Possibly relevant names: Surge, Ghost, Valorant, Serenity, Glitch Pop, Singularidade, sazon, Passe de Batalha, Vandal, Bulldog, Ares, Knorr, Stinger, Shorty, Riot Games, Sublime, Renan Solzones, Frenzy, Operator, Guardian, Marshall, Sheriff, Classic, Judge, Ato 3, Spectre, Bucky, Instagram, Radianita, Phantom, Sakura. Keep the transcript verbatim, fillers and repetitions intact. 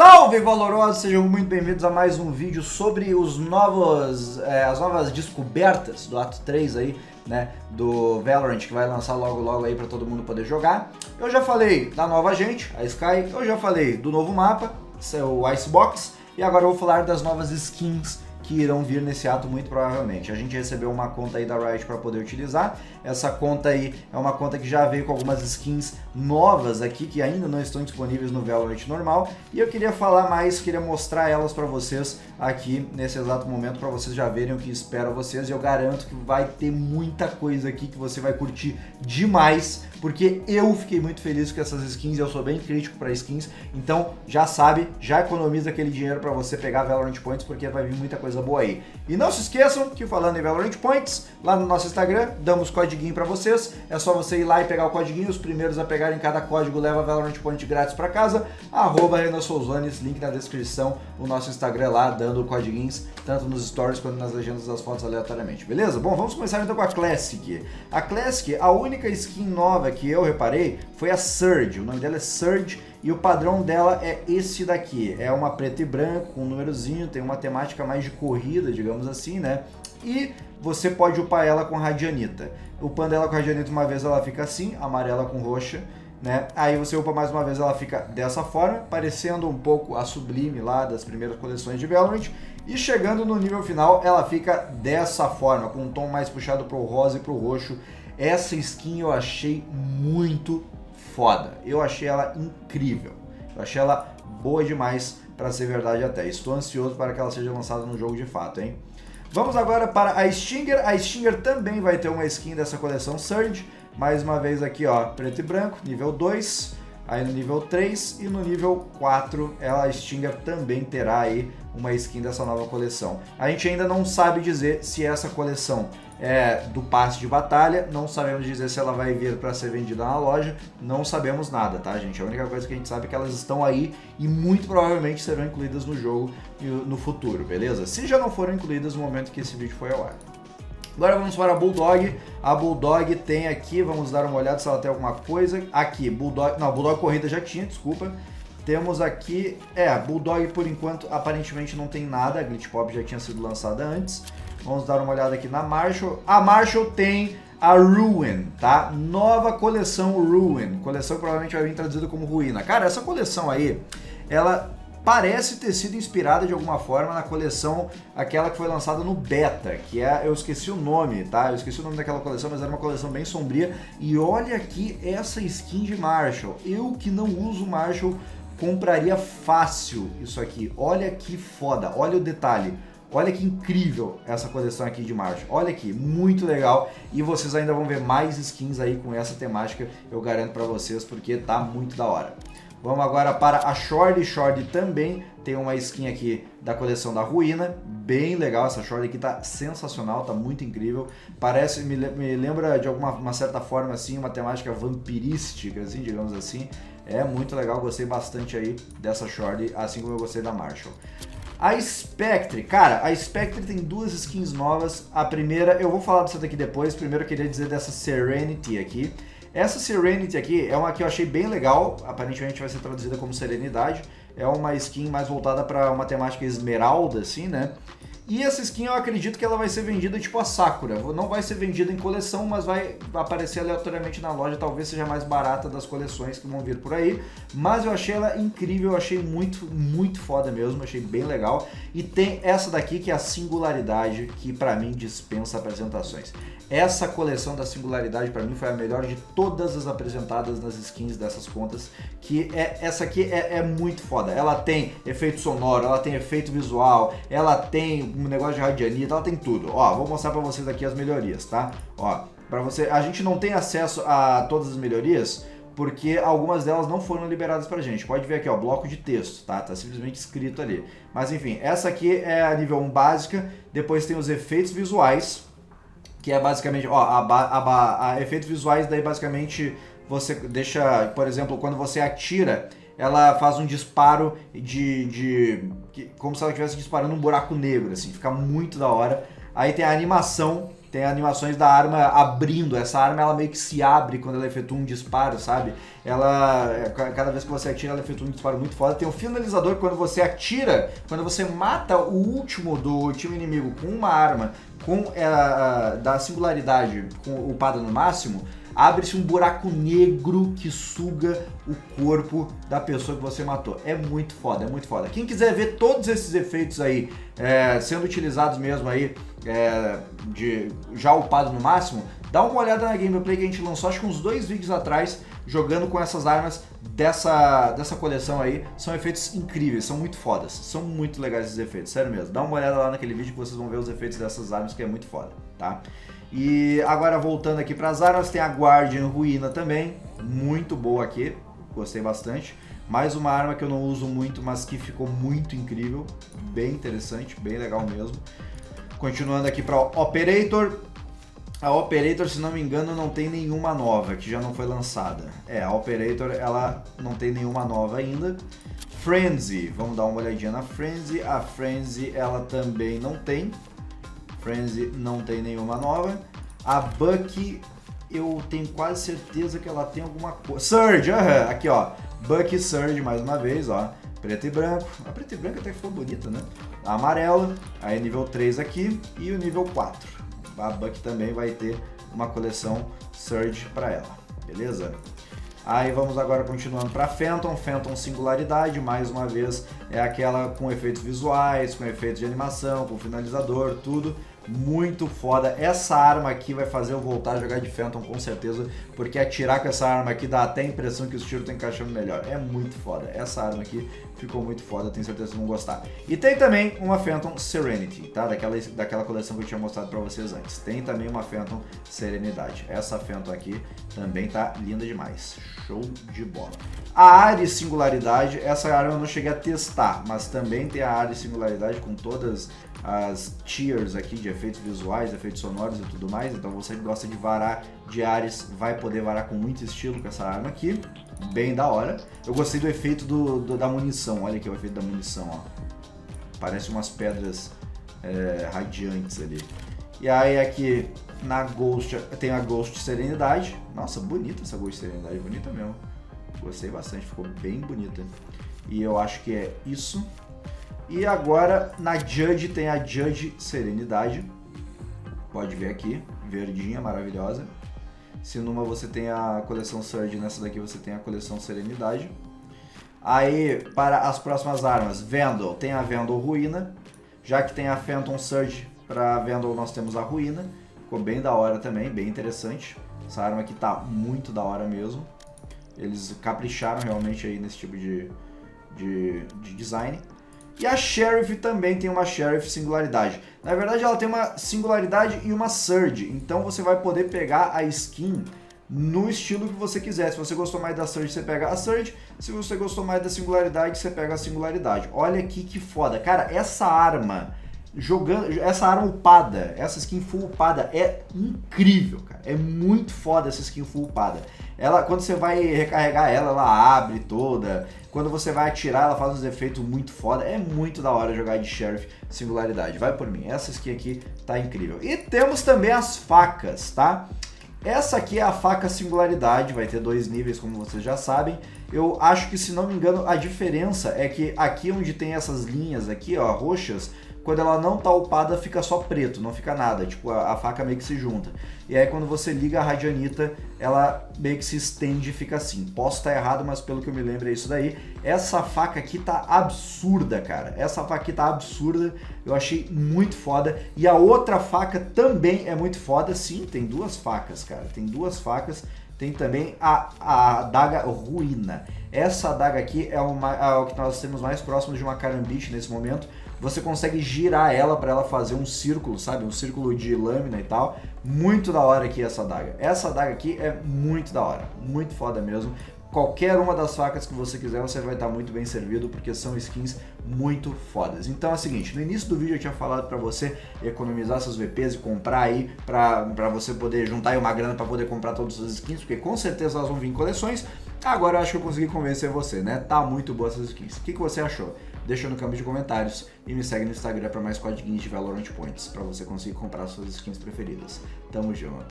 Salve, valorosos! Sejam muito bem-vindos a mais um vídeo sobre os novos, é, as novas descobertas do Ato três aí, né, do Valorant, que vai lançar logo logo aí para todo mundo poder jogar. Eu já falei da nova agente, a Sky, eu já falei do novo mapa, o Icebox, e agora eu vou falar das novas skins que irão vir nesse ato muito provavelmente. A gente recebeu uma conta aí da Riot para poder utilizar. Essa conta aí é uma conta que já veio com algumas skins novas aqui que ainda não estão disponíveis no Valorant normal, e eu queria falar mais, queria mostrar elas para vocês aqui nesse exato momento, para vocês já verem o que espera vocês, e eu garanto que vai ter muita coisa aqui que você vai curtir demais, porque eu fiquei muito feliz com essas skins, eu sou bem crítico para skins, então já sabe, já economiza aquele dinheiro para você pegar Valorant Points, porque vai vir muita coisa boa aí. E não se esqueçam que, falando em Valorant Points, lá no nosso Instagram damos codiguinho pra vocês, é só você ir lá e pegar o codiguinho, os primeiros a pegarem cada código leva Valorant Point grátis pra casa. Arroba Renan Solzones, link na descrição, o nosso Instagram lá, dando codiguinhos, tanto nos stories quanto nas legendas das fotos aleatoriamente, beleza? Bom, vamos começar então com a Classic. A Classic, a única skin nova que eu reparei foi a Surge, o nome dela é Surge, e o padrão dela é esse daqui, é uma preta e branco com um númerozinho, tem uma temática mais de corrida, digamos assim, né? E você pode upar ela com Radianita. Upando ela com Radianita uma vez ela fica assim, amarela com roxa, né? Aí você upa mais uma vez, ela fica dessa forma, parecendo um pouco a Sublime lá das primeiras coleções de Valorant, e chegando no nível final ela fica dessa forma, com um tom mais puxado pro rosa e pro roxo. Essa skin eu achei muito foda, eu achei ela incrível, eu achei ela boa demais para ser verdade até, estou ansioso para que ela seja lançada no jogo de fato, hein? Vamos agora para a Stinger. A Stinger também vai ter uma skin dessa coleção Surge, mais uma vez aqui ó, preto e branco, nível dois, aí no nível três e no nível quatro ela, a Stinger também terá aí uma skin dessa nova coleção. A gente ainda não sabe dizer se essa coleção é do passe de batalha, não sabemos dizer se ela vai vir para ser vendida na loja, não sabemos nada, tá gente? A única coisa que a gente sabe é que elas estão aí e muito provavelmente serão incluídas no jogo no futuro, beleza? Se já não foram incluídas no momento que esse vídeo foi ao ar. Agora vamos para a Bulldog. A Bulldog tem aqui, vamos dar uma olhada se ela tem alguma coisa. Aqui, Bulldog, não, Bulldog Corrida já tinha, desculpa. Temos aqui, é, Bulldog por enquanto aparentemente não tem nada, a Glitch Pop já tinha sido lançada antes. Vamos dar uma olhada aqui na Marshall. A Marshall tem a Ruin, tá? Nova coleção Ruin, coleção que provavelmente vai vir traduzida como Ruína. Cara, essa coleção aí, ela parece ter sido inspirada de alguma forma na coleção, aquela que foi lançada no beta, que é, eu esqueci o nome, tá? Eu esqueci o nome daquela coleção, mas era uma coleção bem sombria. E olha aqui essa skin de Marshall, eu que não uso Marshall, compraria fácil isso aqui. Olha que foda, olha o detalhe, olha que incrível essa coleção aqui de Marshall, olha aqui, muito legal, e vocês ainda vão ver mais skins aí com essa temática, eu garanto pra vocês, porque tá muito da hora. Vamos agora para a Shorty. Shorty também tem uma skin aqui da coleção da Ruína, bem legal, essa Shorty aqui tá sensacional, tá muito incrível, parece, me, me lembra de alguma uma certa forma assim, uma temática vampirística, assim, digamos assim. É muito legal, gostei bastante aí dessa Shorty, assim como eu gostei da Marshall. A Spectre, cara, a Spectre tem duas skins novas. A primeira, eu vou falar dessa daqui depois, primeiro eu queria dizer dessa Serenity aqui. Essa Serenity aqui é uma que eu achei bem legal, aparentemente vai ser traduzida como Serenidade. É uma skin mais voltada para uma temática esmeralda, assim, né? E essa skin eu acredito que ela vai ser vendida tipo a Sakura. Não vai ser vendida em coleção, mas vai aparecer aleatoriamente na loja. Talvez seja a mais barata das coleções que vão vir por aí. Mas eu achei ela incrível, eu achei muito, muito foda mesmo. Achei bem legal. E tem essa daqui que é a Singularidade, que pra mim dispensa apresentações. Essa coleção da Singularidade pra mim foi a melhor de todas as apresentadas nas skins dessas contas. Que é, essa aqui é, é muito foda. Ela tem efeito sonoro, ela tem efeito visual, ela tem um negócio de Radianita, ela tem tudo. Ó, vou mostrar pra vocês aqui as melhorias, tá? Ó, pra você... A gente não tem acesso a todas as melhorias, porque algumas delas não foram liberadas pra gente. Pode ver aqui, ó, bloco de texto, tá? Tá simplesmente escrito ali. Mas enfim, essa aqui é a nível um básica. Depois tem os efeitos visuais, que é basicamente... Ó, a, a, a efeitos visuais, daí basicamente você deixa... Por exemplo, quando você atira, ela faz um disparo de... de como se ela estivesse disparando um buraco negro, assim, fica muito da hora. Aí tem a animação, tem animações da arma abrindo. Essa arma, ela meio que se abre quando ela efetua um disparo, sabe? Ela, cada vez que você atira, ela efetua um disparo muito foda. Tem um finalizador que quando você atira, quando você mata o último do time inimigo com uma arma com é, da singularidade com upada no máximo, abre-se um buraco negro que suga o corpo da pessoa que você matou. É muito foda, é muito foda. Quem quiser ver todos esses efeitos aí é, sendo utilizados mesmo aí, é, de, já upado no máximo, dá uma olhada na gameplay que a gente lançou, acho que uns dois vídeos atrás, jogando com essas armas dessa, dessa coleção aí. São efeitos incríveis, são muito fodas, são muito legais esses efeitos, sério mesmo. Dá uma olhada lá naquele vídeo que vocês vão ver os efeitos dessas armas, que é muito foda, tá? E agora voltando aqui para as armas, tem a Guardian Ruína também, muito boa aqui, gostei bastante. Mais uma arma que eu não uso muito, mas que ficou muito incrível, bem interessante, bem legal mesmo. Continuando aqui para o Operator, a Operator, se não me engano, não tem nenhuma nova, que já não foi lançada. É, a Operator, ela não tem nenhuma nova ainda. Frenzy, vamos dar uma olhadinha na Frenzy, a Frenzy ela também não tem. Frenzy não tem nenhuma nova. A Bucky, eu tenho quase certeza que ela tem alguma coisa. Surge, aham, aqui ó. Bucky Surge mais uma vez, ó. Preto e branco. A preta e branca até ficou bonita, né? A amarela, aí nível três aqui e o nível quatro. A Bucky também vai ter uma coleção Surge para ela, beleza? Aí vamos agora continuando para Phantom, Phantom Singularidade, mais uma vez é aquela com efeitos visuais, com efeitos de animação, com finalizador, tudo muito foda. Essa arma aqui vai fazer eu voltar a jogar de Phantom com certeza, porque atirar com essa arma aqui dá até a impressão que os tiros estão encaixando melhor, é muito foda. Essa arma aqui ficou muito foda, tenho certeza que vão gostar. E tem também uma Phantom Serenity, tá? Daquela, daquela coleção que eu tinha mostrado pra vocês antes. Tem também uma Phantom Serenidade. Essa Phantom aqui também tá linda demais, show de bola. A Ares Singularidade, essa arma eu não cheguei a testar, mas também tem a Ares Singularidade com todas as tiers aqui de efeitos visuais, efeitos sonoros e tudo mais. Então você que gosta de varar de Ares vai poder varar com muito estilo com essa arma aqui, bem da hora. Eu gostei do efeito do, do, da munição, olha aqui o efeito da munição, ó. Parece umas pedras é, radiantes ali. E aí aqui na Ghost tem a Ghost Serenidade, nossa, bonita essa Ghost Serenidade, bonita mesmo. Gostei bastante, ficou bem bonita. E eu acho que é isso. E agora na Judge tem a Judge Serenidade, pode ver aqui, verdinha, maravilhosa. Se numa você tem a coleção Surge, nessa daqui você tem a coleção Serenidade. Aí para as próximas armas, Vandal, tem a Vandal Ruína, já que tem a Phantom Surge, para Vandal nós temos a Ruína, ficou bem da hora também, bem interessante. Essa arma aqui tá muito da hora mesmo, eles capricharam realmente aí nesse tipo de, de, de design. E a Sheriff também tem uma Sheriff Singularidade. Na verdade, ela tem uma Singularidade e uma Surge. Então, você vai poder pegar a skin no estilo que você quiser. Se você gostou mais da Surge, você pega a Surge. Se você gostou mais da Singularidade, você pega a Singularidade. Olha aqui que foda. Cara, essa arma... jogando essa arma upada, essa skin full upada é incrível, cara. É muito foda essa skin full upada. Ela, quando você vai recarregar ela, ela abre toda. Quando você vai atirar, ela faz uns efeitos muito foda. É muito da hora jogar de Sheriff Singularidade. Vai por mim, essa skin aqui tá incrível. E temos também as facas, tá? Essa aqui é a faca Singularidade, vai ter dois níveis, como vocês já sabem. Eu acho que, se não me engano, a diferença é que aqui onde tem essas linhas aqui, ó, roxas, quando ela não tá upada, fica só preto, não fica nada, tipo, a, a faca meio que se junta. E aí quando você liga a Radianita, ela meio que se estende e fica assim. Posso estar errado, mas pelo que eu me lembro é isso daí. Essa faca aqui tá absurda, cara. Essa faca aqui tá absurda, eu achei muito foda. E a outra faca também é muito foda, sim, tem duas facas, cara, tem duas facas. Tem também a, a adaga Ruína. Essa adaga aqui é uma, a, o que nós temos mais próximo de uma carambiche nesse momento. Você consegue girar ela para ela fazer um círculo, sabe? Um círculo de lâmina e tal. Muito da hora aqui essa adaga. Essa adaga aqui é muito da hora. Muito foda mesmo. Qualquer uma das facas que você quiser, você vai estar muito bem servido, porque são skins muito fodas. Então é o seguinte, no início do vídeo eu tinha falado para você economizar seus V Ps e comprar aí, para você poder juntar aí uma grana para poder comprar todas as skins, porque com certeza elas vão vir em coleções. Agora eu acho que eu consegui convencer você, né? Tá muito boa essas skins. O que, que você achou? Deixa no campo de comentários e me segue no Instagram para mais codiguinhos de Valorant Points, para você conseguir comprar suas skins preferidas. Tamo junto!